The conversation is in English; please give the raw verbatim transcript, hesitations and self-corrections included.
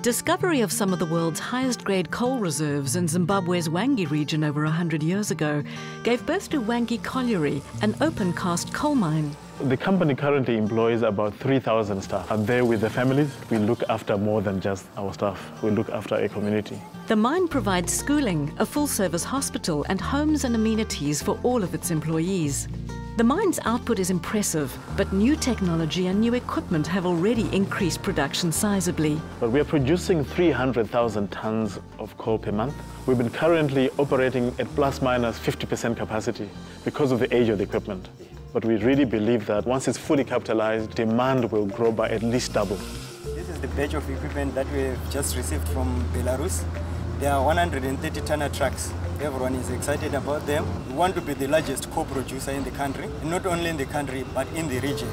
Discovery of some of the world's highest-grade coal reserves in Zimbabwe's Hwange region over one hundred years ago gave birth to Hwange Colliery, an open-cast coal mine. The company currently employs about three thousand staff. I'm there with the families. We look after more than just our staff. We look after a community. The mine provides schooling, a full-service hospital, and homes and amenities for all of its employees. The mine's output is impressive, but new technology and new equipment have already increased production sizably. But we are producing three hundred thousand tons of coal per month. We've been currently operating at plus minus fifty percent capacity because of the age of the equipment. But we really believe that once it's fully capitalized, demand will grow by at least double. This is the batch of equipment that we've just received from Belarus. There are one hundred thirty tonner trucks. Everyone is excited about them. We want to be the largest coal producer in the country, not only in the country, but in the region.